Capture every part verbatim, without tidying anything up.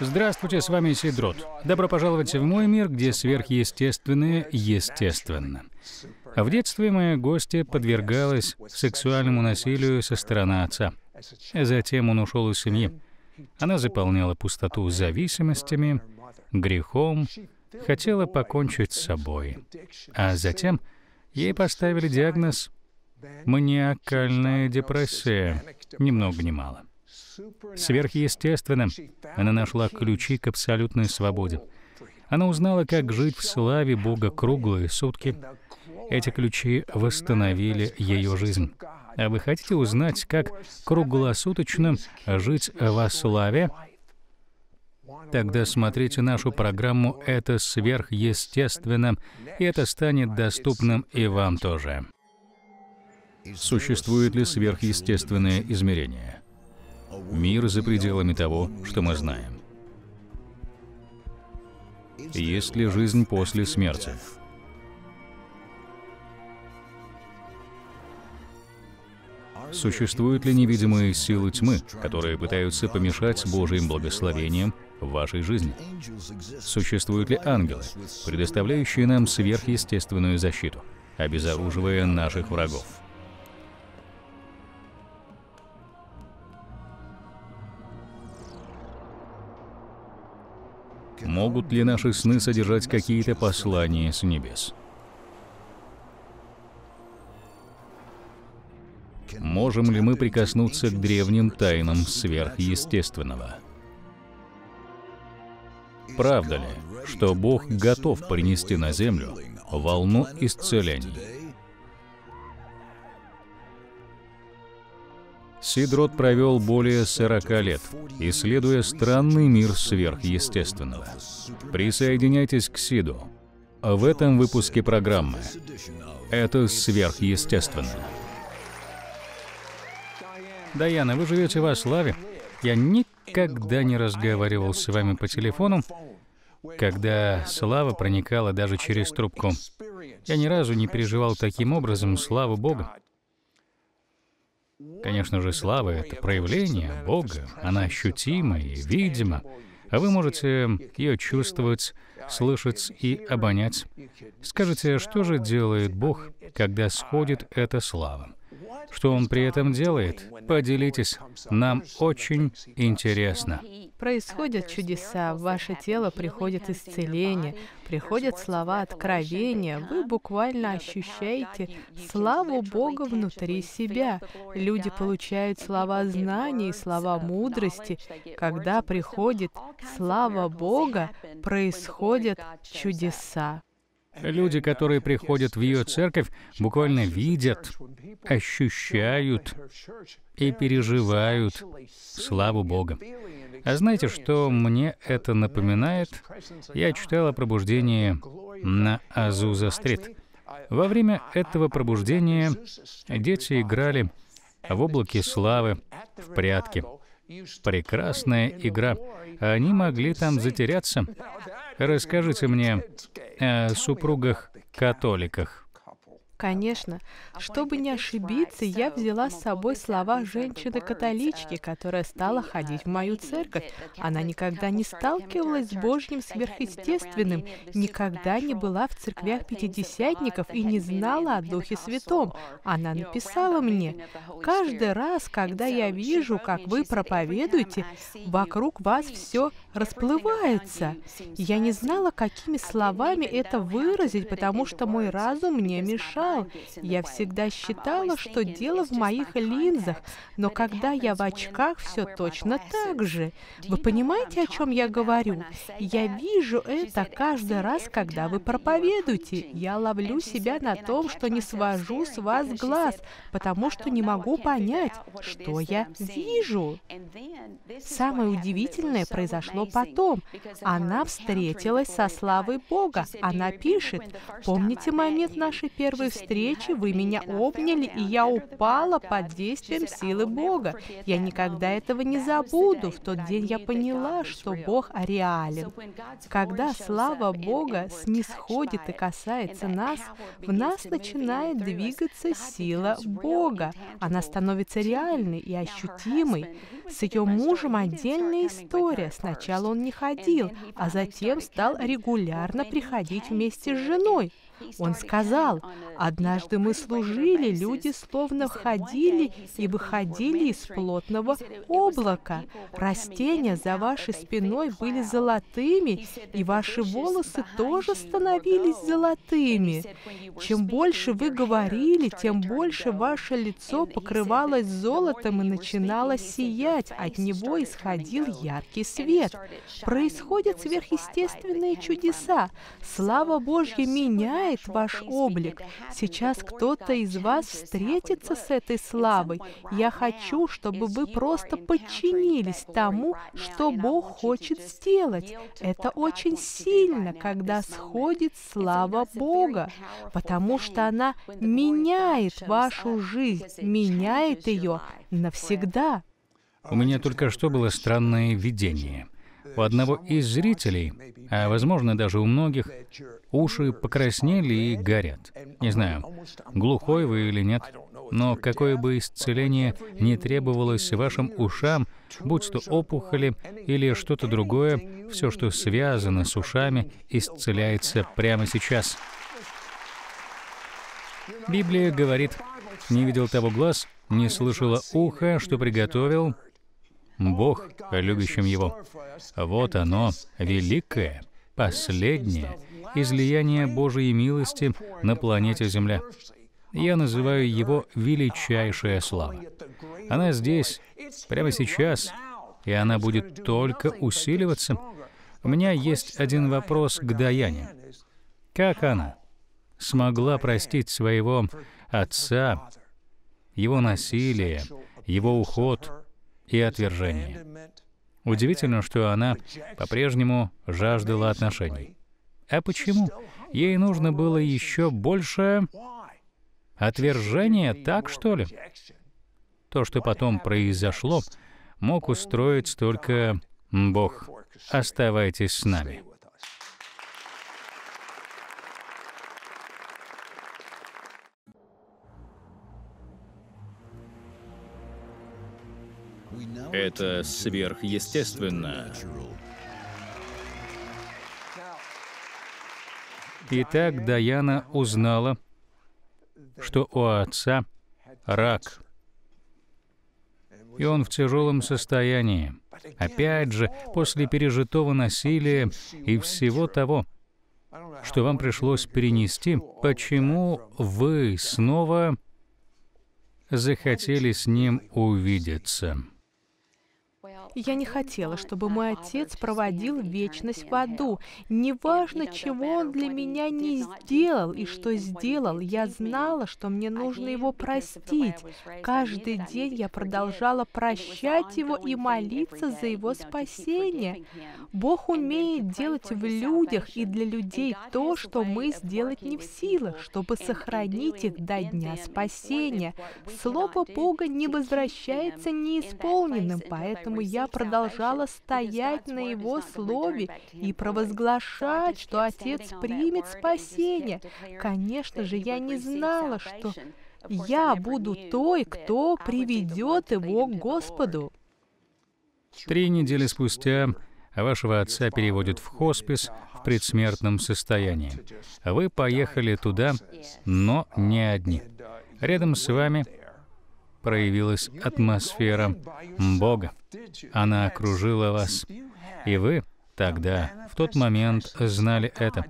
Здравствуйте, с вами Сид Рот. Добро пожаловать в мой мир, где сверхъестественное естественно. В детстве моя гостья подвергалась сексуальному насилию со стороны отца. Затем он ушел из семьи. Она заполняла пустоту зависимостями, грехом, хотела покончить с собой. А затем ей поставили диагноз маниакальная депрессия, ни много ни мало. Сверхъестественно, она нашла ключи к абсолютной свободе. Она узнала, как жить в славе Бога круглые сутки. Эти ключи восстановили ее жизнь. А вы хотите узнать, как круглосуточно жить во славе? Тогда смотрите нашу программу «Это сверхъестественно», и это станет доступным и вам тоже. Существует ли сверхъестественное измерение? Мир за пределами того, что мы знаем. Есть ли жизнь после смерти? Существуют ли невидимые силы тьмы, которые пытаются помешать Божьим благословениям в вашей жизни? Существуют ли ангелы, предоставляющие нам сверхъестественную защиту, обезоруживая наших врагов? Могут ли наши сны содержать какие-то послания с небес? Можем ли мы прикоснуться к древним тайнам сверхъестественного? Правда ли, что Бог готов принести на землю волну исцелений? Сид Рот провел более сорока лет, исследуя странный мир сверхъестественного. Присоединяйтесь к Сиду в этом выпуске программы «Это сверхъестественно». Дайана, вы живете во славе. Я никогда не разговаривал с вами по телефону, когда слава проникала даже через трубку. Я ни разу не переживал таким образом славу Бога. Конечно же, слава — это проявление Бога. Она ощутима и видима. А вы можете ее чувствовать, слышать и обонять. Скажите, что же делает Бог, когда сходит эта слава? Что Он при этом делает? Поделитесь. Нам очень интересно. Происходят чудеса, в ваше тело приходит исцеление, приходят слова откровения. Вы буквально ощущаете славу Бога внутри себя. Люди получают слова знаний, слова мудрости. Когда приходит слава Бога, происходят чудеса. Люди, которые приходят в ее церковь, буквально видят, ощущают и переживают славу Бога. А знаете, что мне это напоминает? Я читал о пробуждении на Азуза-стрит. Во время этого пробуждения дети играли в облаке славы, в прятки. Прекрасная игра. Они могли там затеряться. Расскажите мне о супругах-католиках. Конечно. Чтобы не ошибиться, я взяла с собой слова женщины-католички, которая стала ходить в мою церковь. Она никогда не сталкивалась с Божьим сверхъестественным, никогда не была в церквях пятидесятников и не знала о Духе Святом. Она написала мне: «Каждый раз, когда я вижу, как вы проповедуете, вокруг вас все расплывается. Я не знала, какими словами это выразить, потому что мой разум мне мешал. Я всегда считала, что дело в моих линзах, но когда я в очках, все точно так же». Вы понимаете, о чем я говорю? Я вижу это каждый раз, когда вы проповедуете. Я ловлю себя на том, что не свожу с вас глаз, потому что не могу понять, что я вижу. Самое удивительное произошло потом. Она встретилась со славой Бога. Она пишет: «Помните момент нашей первой встречи? встречи вы меня обняли, и я упала под действием силы Бога. Я никогда этого не забуду. В тот день я поняла, что Бог реален. Когда слава Бога снисходит и касается нас, в нас начинает двигаться сила Бога. Она становится реальной и ощутимой. С ее мужем отдельная история. Сначала он не ходил, а затем стал регулярно приходить вместе с женой. Он сказал: «Однажды мы служили, люди словно входили и выходили из плотного облака. Растения за вашей спиной были золотыми, и ваши волосы тоже становились золотыми. Чем больше вы говорили, тем больше ваше лицо покрывалось золотом и начинало сиять, от него исходил яркий свет». Происходят сверхъестественные чудеса. Слава Божья меняет ваш облик. Сейчас кто-то из вас встретится с этой славой. Я хочу, чтобы вы просто подчинились тому, что Бог хочет сделать. Это очень сильно, когда сходит слава Бога, потому что она меняет вашу жизнь, меняет ее навсегда. У меня только что было странное видение. У одного из зрителей, а возможно даже у многих, уши покраснели и горят. Не знаю, глухой вы или нет, но какое бы исцеление ни требовалось вашим ушам, будь то опухоли или что-то другое, все, что связано с ушами, исцеляется прямо сейчас. Библия говорит: «Не видел того глаз, не слышало ухо, что приготовил Бог любящим его». Вот оно, великое, последнее излияние Божьей милости на планете Земля. Я называю его величайшая слава. Она здесь, прямо сейчас, и она будет только усиливаться. У меня есть один вопрос к Дайане. Как она смогла простить своего отца, его насилие, его уход и отвержение? Удивительно, что она по-прежнему жаждала отношений. А почему? Ей нужно было еще больше отвержения, так что ли? То, что потом произошло, мог устроить только Бог. Оставайтесь с нами. Это сверхъестественно. Итак, Дайана узнала, что у отца рак, и он в тяжелом состоянии. Опять же, после пережитого насилия и всего того, что вам пришлось перенести, почему вы снова захотели с ним увидеться? Я не хотела, чтобы мой отец проводил вечность в аду. Неважно, чего он для меня не сделал и что сделал, я знала, что мне нужно его простить. Каждый день я продолжала прощать его и молиться за его спасение. Бог умеет делать в людях и для людей то, что мы сделать не в силах, чтобы сохранить их до дня спасения. Слово Бога не возвращается неисполненным, поэтому я продолжала стоять на его слове и провозглашать, что отец примет спасение. Конечно же, я не знала, что я буду той, кто приведет его к Господу. Три недели спустя вашего отца переводят в хоспис в предсмертном состоянии. Вы поехали туда, но не одни. Рядом с вами проявилась атмосфера Бога. Она окружила вас. И вы тогда, в тот момент, знали это.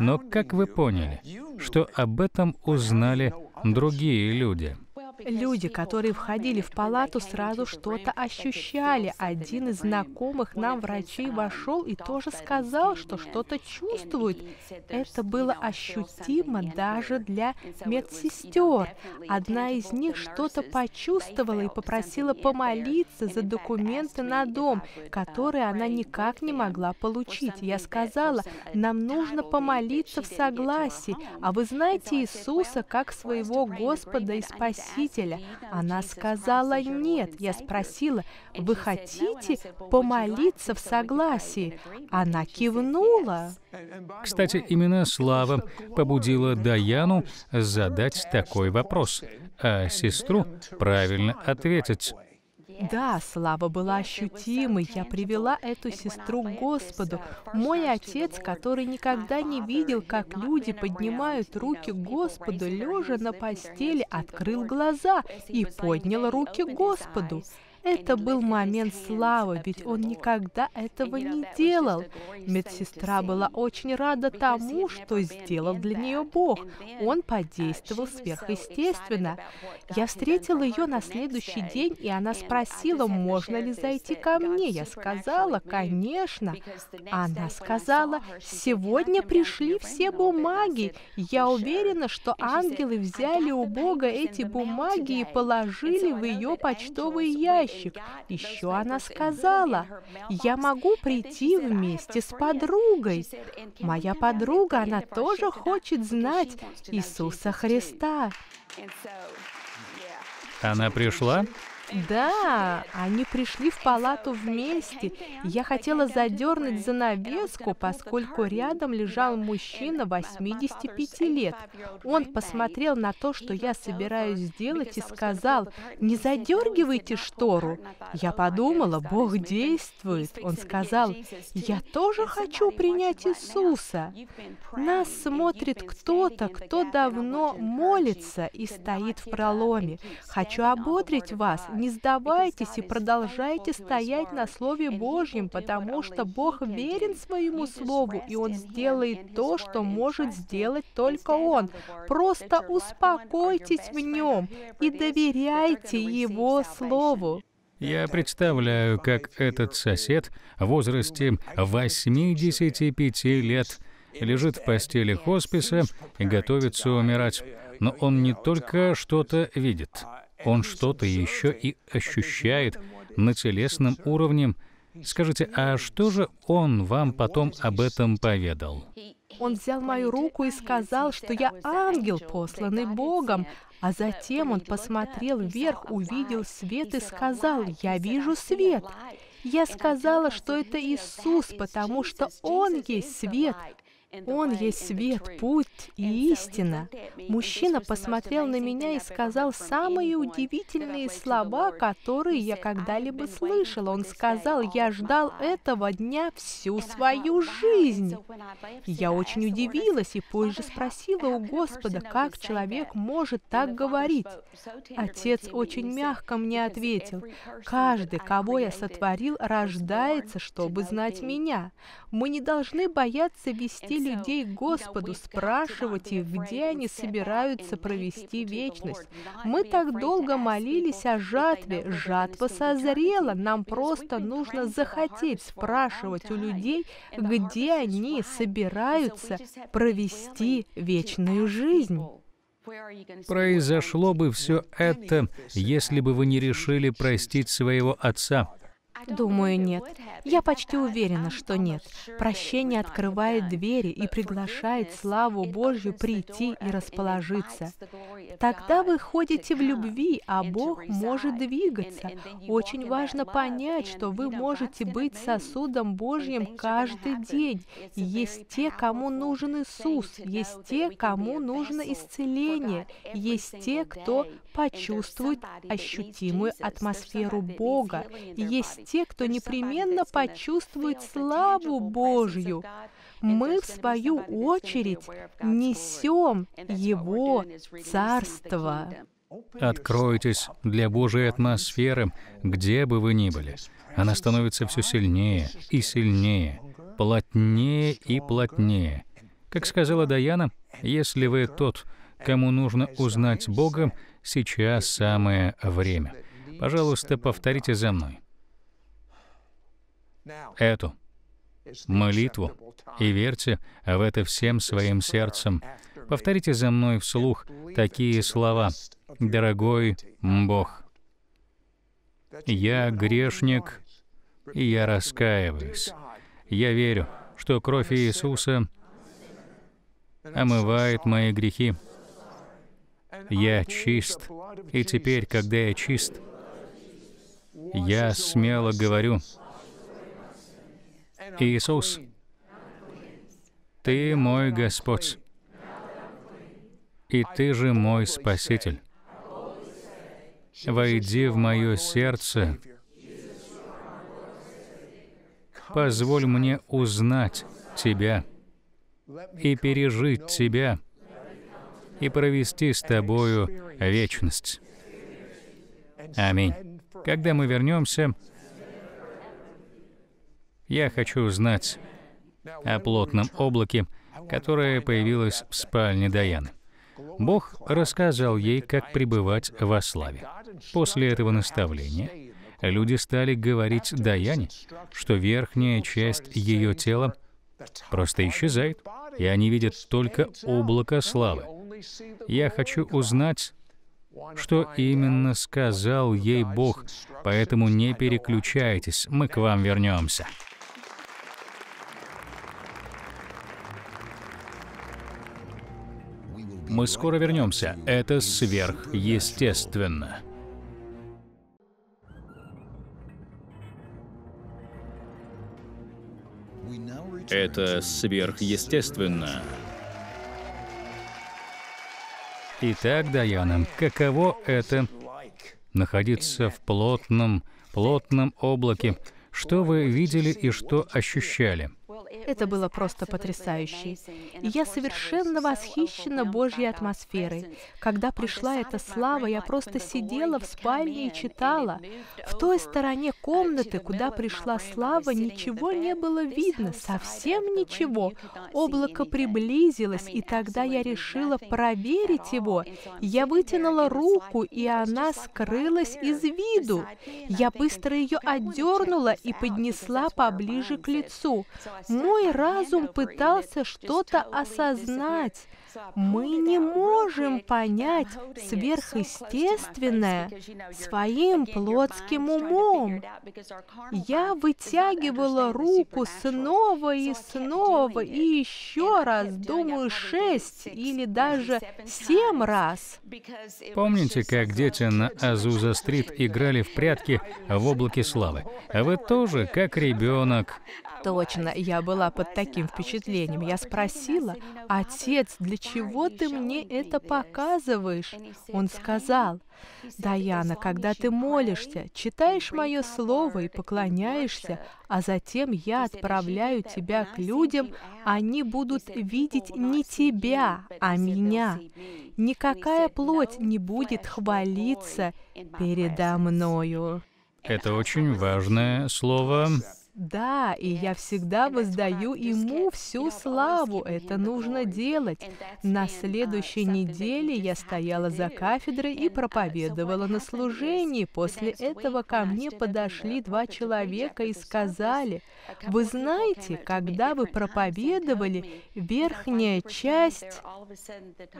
Но как вы поняли, что об этом узнали другие люди? Люди, которые входили в палату, сразу что-то ощущали. Один из знакомых нам врачей вошел и тоже сказал, что что-то чувствует. Это было ощутимо даже для медсестер. Одна из них что-то почувствовала и попросила помолиться за документы на дом, которые она никак не могла получить. Я сказала, нам нужно помолиться в согласии, а вы знаете Иисуса как своего Господа и Спасителя? Она сказала нет. Я спросила, вы хотите помолиться в согласии? Она кивнула. Кстати, именно слава побудила Дайану задать такой вопрос, а сестру правильно ответить. Да, слава была ощутимой. Я привела эту сестру к Господу. Мой отец, который никогда не видел, как люди поднимают руки к Господу, лежа на постели, открыл глаза и поднял руки к Господу. Это был момент славы, ведь он никогда этого не делал. Медсестра была очень рада тому, что сделал для нее Бог. Он подействовал сверхъестественно. Я встретила ее на следующий день, и она спросила, можно ли зайти ко мне. Я сказала, конечно. Она сказала, сегодня пришли все бумаги. Я уверена, что ангелы взяли у Бога эти бумаги и положили в ее почтовый ящик. Еще она сказала, я могу прийти вместе с подругой. Моя подруга, она тоже хочет знать Иисуса Христа. Она пришла? Да, они пришли в палату вместе. Я хотела задернуть занавеску, поскольку рядом лежал мужчина восьмидесяти пяти лет. Он посмотрел на то, что я собираюсь сделать, и сказал, не задергивайте штору. Я подумала, Бог действует. Он сказал, я тоже хочу принять Иисуса. Нас смотрит кто-то, кто давно молится и стоит в проломе. Хочу ободрить вас. Не сдавайтесь и продолжайте стоять на Слове Божьем, потому что Бог верен своему Слову, и Он сделает то, что может сделать только Он. Просто успокойтесь в Нем и доверяйте Его Слову. Я представляю, как этот сосед в возрасте восьмидесяти пяти лет лежит в постели хосписа и готовится умирать, но он не только что-то видит. Он что-то еще и ощущает на телесном уровне. Скажите, а что же он вам потом об этом поведал? Он взял мою руку и сказал, что я ангел, посланный Богом. А затем он посмотрел вверх, увидел свет и сказал, «Я вижу свет». Я сказала, что это Иисус, потому что Он есть свет. Он есть свет, путь и истина. Мужчина посмотрел на меня и сказал самые удивительные слова, которые я когда-либо слышала. Он сказал, я ждал этого дня всю свою жизнь. Я очень удивилась и позже спросила у Господа, как человек может так говорить. Отец очень мягко мне ответил, каждый, кого я сотворил, рождается, чтобы знать меня. Мы не должны бояться вести людей к Господу, спрашивать их, где они собираются провести вечность. Мы так долго молились о жатве. Жатва созрела. Нам просто нужно захотеть спрашивать у людей, где они собираются провести вечную жизнь. Произошло бы все это, если бы вы не решили простить своего отца. Думаю, нет. Я почти уверена, что нет. Прощение открывает двери и приглашает славу Божью прийти и расположиться. Тогда вы ходите в любви, а Бог может двигаться. Очень важно понять, что вы можете быть сосудом Божьим каждый день. Есть те, кому нужен Иисус, есть те, кому нужно исцеление, есть те, кто почувствует ощутимую атмосферу Бога, есть те, кто непременно почувствует славу Божью. Мы, в свою очередь, несем Его Царство. Откройтесь для Божьей атмосферы, где бы вы ни были. Она становится все сильнее и сильнее, плотнее и плотнее. Как сказала Дайана, если вы тот, кому нужно узнать Бога, Сейчас самое время. Пожалуйста, повторите за мной эту молитву и верьте в это всем своим сердцем. Повторите за мной вслух такие слова. Дорогой Бог, я грешник, и я раскаиваюсь. Я верю, что кровь Иисуса омывает мои грехи. Я чист, и теперь, когда я чист, я смело говорю: Иисус, Ты мой Господь, и Ты же мой Спаситель. Войди в мое сердце, позволь мне узнать Тебя и пережить Тебя, и провести с Тобою вечность. Аминь. Когда мы вернемся, я хочу узнать о плотном облаке, которое появилось в спальне Дайаны. Бог рассказал ей, как пребывать во славе. После этого наставления люди стали говорить Дайане, что верхняя часть ее тела просто исчезает, и они видят только облако славы. Я хочу узнать, что именно сказал ей Бог, поэтому не переключайтесь, мы к вам вернемся. Мы скоро вернемся. Это сверхъестественно. Это сверхъестественно. Итак, Дайана, каково это находиться в плотном, плотном облаке? Что вы видели и что ощущали? Это было просто потрясающе. И я совершенно восхищена Божьей атмосферой. Когда пришла эта слава, я просто сидела в спальне и читала. В той стороне комнаты, куда пришла слава, ничего не было видно, совсем ничего. Облако приблизилось, и тогда я решила проверить его. Я вытянула руку, и она скрылась из виду. Я быстро ее отдернула и поднесла поближе к лицу. Мой разум пытался что-то осознать. Мы не можем понять сверхъестественное своим плотским умом. Я вытягивала руку снова и снова, и еще раз, думаю, шесть или даже семь раз. Помните, как дети на Азуза-стрит играли в прятки в облаке славы? А вы тоже, как ребенок. Точно, я была под таким впечатлением. Я спросила: «Отец, для чего ты мне это показываешь?» Он сказал: «Дайана, когда ты молишься, читаешь мое слово и поклоняешься, а затем я отправляю тебя к людям, они будут видеть не тебя, а меня. Никакая плоть не будет хвалиться передо мною». Это очень важное слово. Да, и я всегда воздаю Ему всю славу. Это нужно делать. На следующей неделе я стояла за кафедрой и проповедовала на служении. После этого ко мне подошли два человека и сказали: «Вы знаете, когда вы проповедовали, верхняя часть,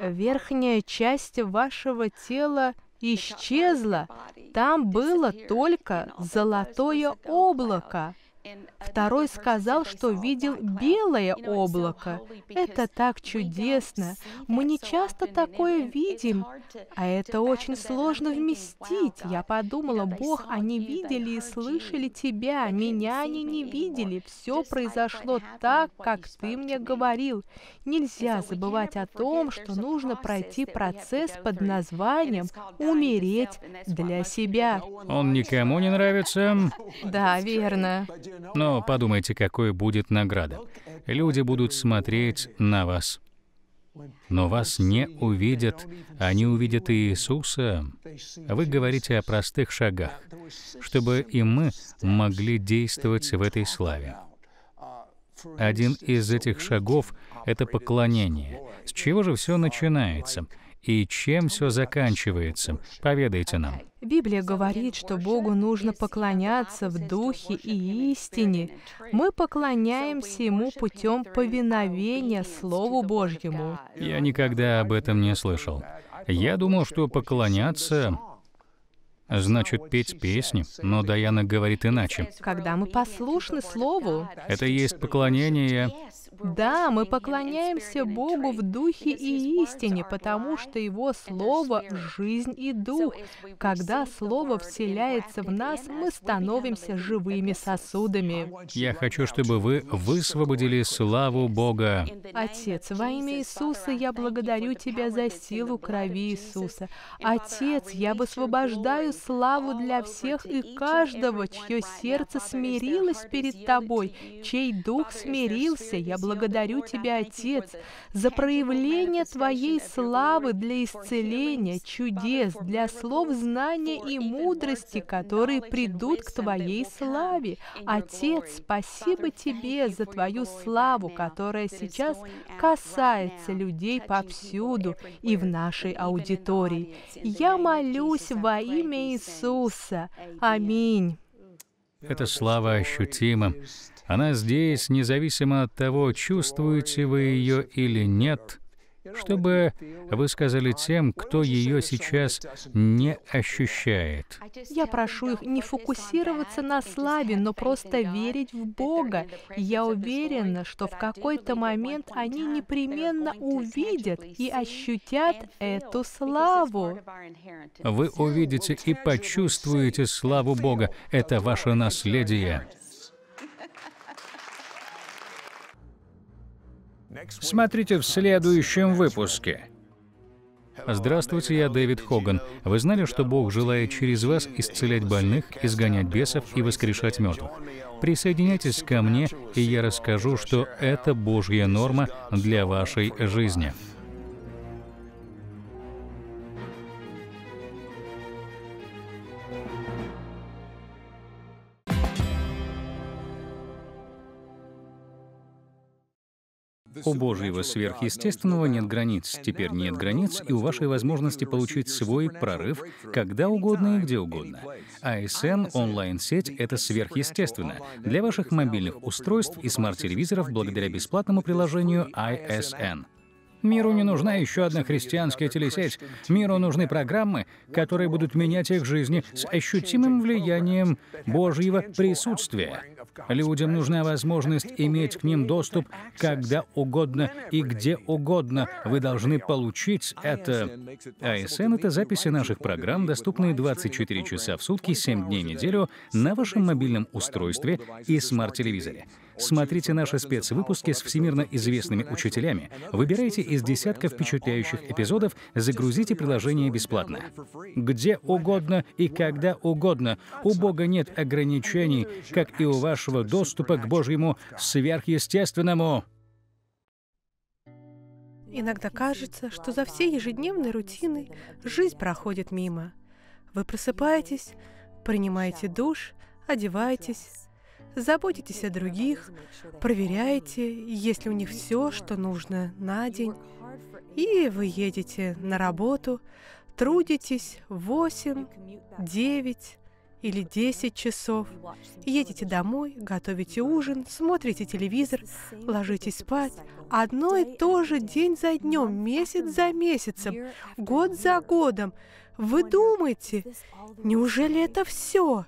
верхняя часть вашего тела исчезла. Там было только золотое облако». Второй сказал, что видел белое облако. Это так чудесно. Мы не часто такое видим, а это очень сложно вместить. Я подумала: Бог, они видели и слышали Тебя, меня они не видели. Все произошло так, как Ты мне говорил. Нельзя забывать о том, что нужно пройти процесс под названием «умереть для себя». Он никому не нравится. Да, верно. Но подумайте, какой будет награда. Люди будут смотреть на вас. Но вас не увидят, они увидят Иисуса. Вы говорите о простых шагах, чтобы и мы могли действовать в этой славе. Один из этих шагов — это поклонение. С чего же все начинается? И чем все заканчивается? Поведайте нам. Библия говорит, что Богу нужно поклоняться в духе и истине. Мы поклоняемся Ему путем повиновения Слову Божьему. Я никогда об этом не слышал. Я думал, что поклоняться значит петь песни, но Дайана говорит иначе. Когда мы послушны Слову... Это и есть поклонение... Да, мы поклоняемся Богу в духе и истине, потому что Его Слово — жизнь и дух. Когда Слово вселяется в нас, мы становимся живыми сосудами. Я хочу, чтобы вы высвободили славу Бога. Отец, во имя Иисуса я благодарю Тебя за силу крови Иисуса. Отец, я высвобождаю славу для всех и каждого, чье сердце смирилось перед Тобой, чей дух смирился. Я благодарю Тебя, Отец, за проявление Твоей славы для исцеления, чудес, для слов знания и мудрости, которые придут к Твоей славе. Отец, спасибо Тебе за Твою славу, которая сейчас касается людей повсюду и в нашей аудитории. Я молюсь во имя Иисуса. Аминь. Эта слава ощутима. Она здесь, независимо от того, чувствуете вы ее или нет, чтобы вы сказали тем, кто ее сейчас не ощущает. Я прошу их не фокусироваться на славе, но просто верить в Бога. Я уверена, что в какой-то момент они непременно увидят и ощутят эту славу. Вы увидите и почувствуете славу Бога. Это ваше наследие. Смотрите в следующем выпуске. Здравствуйте, я Дэвид Хоган. Вы знали, что Бог желает через вас исцелять больных, изгонять бесов и воскрешать мертвых? Присоединяйтесь ко мне, и я расскажу, что это Божья норма для вашей жизни. У Божьего сверхъестественного нет границ. Теперь нет границ и у вашей возможности получить свой прорыв когда угодно и где угодно. эй эс эн, онлайн-сеть — это сверхъестественно. Для ваших мобильных устройств и смарт-телевизоров благодаря бесплатному приложению ай эс эн. Миру не нужна еще одна христианская телесеть. Миру нужны программы, которые будут менять их жизни с ощутимым влиянием Божьего присутствия. Людям нужна возможность иметь к ним доступ когда угодно и где угодно. Вы должны получить это. эй эс эн — это записи наших программ, доступные двадцать четыре часа в сутки, семь дней в неделю на вашем мобильном устройстве и смарт-телевизоре. Смотрите наши спецвыпуски с всемирно известными учителями, выбирайте из десятков впечатляющих эпизодов, загрузите приложение бесплатно. Где угодно и когда угодно. У Бога нет ограничений, как и у вашего доступа к Божьему сверхъестественному. Иногда кажется, что за всей ежедневной рутиной жизнь проходит мимо. Вы просыпаетесь, принимаете душ, одеваетесь, заботитесь о других, проверяете, есть ли у них все, что нужно на день. И вы едете на работу, трудитесь восемь, девять или десять часов. Едете домой, готовите ужин, смотрите телевизор, ложитесь спать. Одно и то же день за днем, месяц за месяцем, год за годом. Вы думаете, неужели это все?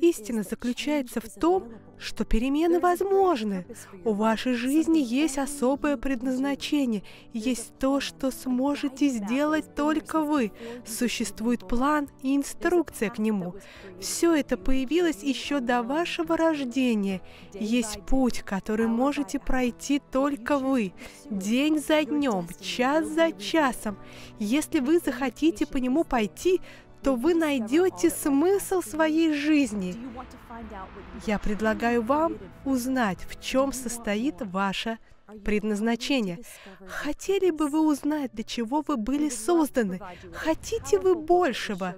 Истина заключается в том, что перемены возможны. У вашей жизни есть особое предназначение, есть то, что сможете сделать только вы. Существует план и инструкция к нему. Все это появилось еще до вашего рождения. Есть путь, который можете пройти только вы, день за днем, час за часом. Если вы захотите по нему пойти, то вы найдете смысл своей жизни. Я предлагаю вам узнать, в чем состоит ваше предназначение. Хотели бы вы узнать, для чего вы были созданы? Хотите вы большего?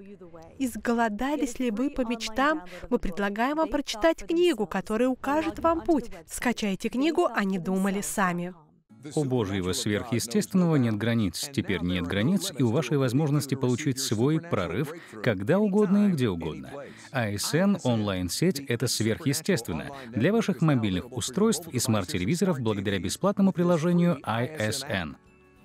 Изголодались ли вы по мечтам? Мы предлагаем вам прочитать книгу, которая укажет вам путь. Скачайте книгу «Они думали сами». У Божьего сверхъестественного нет границ. Теперь нет границ и у вашей возможности получить свой прорыв когда угодно и где угодно. эй эс эн, онлайн-сеть — это сверхъестественно. Для ваших мобильных устройств и смарт-телевизоров благодаря бесплатному приложению ай эс эн.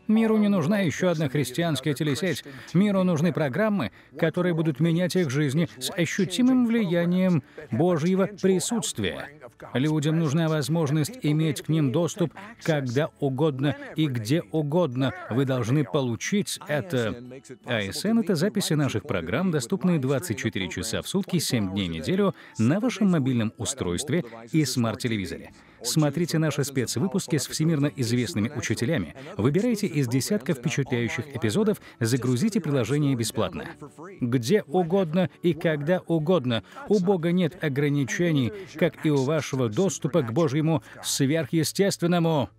Миру не нужна еще одна христианская телесеть. Миру нужны программы, которые будут менять их жизни с ощутимым влиянием Божьего присутствия. Людям нужна возможность иметь к ним доступ когда угодно и где угодно. Вы должны получить это. эй эс эн — это записи наших программ, доступные двадцать четыре часа в сутки, семь дней в неделю на вашем мобильном устройстве и смарт-телевизоре. Смотрите наши спецвыпуски с всемирно известными учителями, выбирайте из десятков впечатляющих эпизодов, загрузите приложение бесплатно. Где угодно и когда угодно. У Бога нет ограничений, как и у вашего доступа к Божьему сверхъестественному.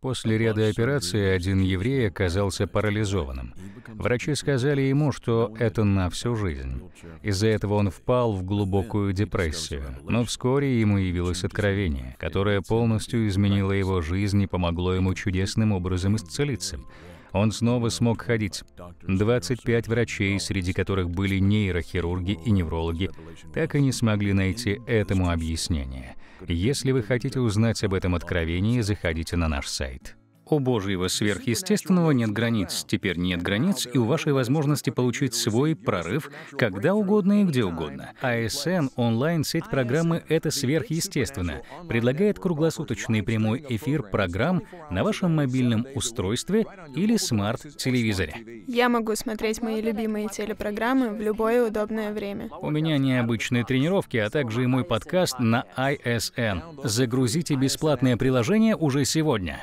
После ряда операций один еврей оказался парализованным. Врачи сказали ему, что это на всю жизнь. Из-за этого он впал в глубокую депрессию. Но вскоре ему явилось откровение, которое полностью изменило его жизнь и помогло ему чудесным образом исцелиться. Он снова смог ходить. двадцать пять врачей, среди которых были нейрохирурги и неврологи, так и не смогли найти этому объяснение. Если вы хотите узнать об этом откровении, заходите на наш сайт. У Божьего сверхъестественного нет границ. Теперь нет границ и у вашей возможности получить свой прорыв когда угодно и где угодно. эй эс эн, онлайн-сеть программы «Это сверхъестественно», предлагает круглосуточный прямой эфир программ на вашем мобильном устройстве или смарт-телевизоре. Я могу смотреть мои любимые телепрограммы в любое удобное время. У меня необычные тренировки, а также и мой подкаст на ай эс эн. Загрузите бесплатное приложение уже сегодня.